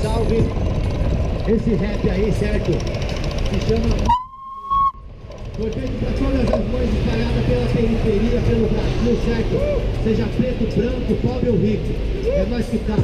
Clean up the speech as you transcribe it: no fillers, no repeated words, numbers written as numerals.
Salve, esse rap aí, certo? Se chama importante para todas as mães espalhadas pela periferia, pelo Brasil, certo? Seja preto, branco, pobre ou rico, é nós que tá.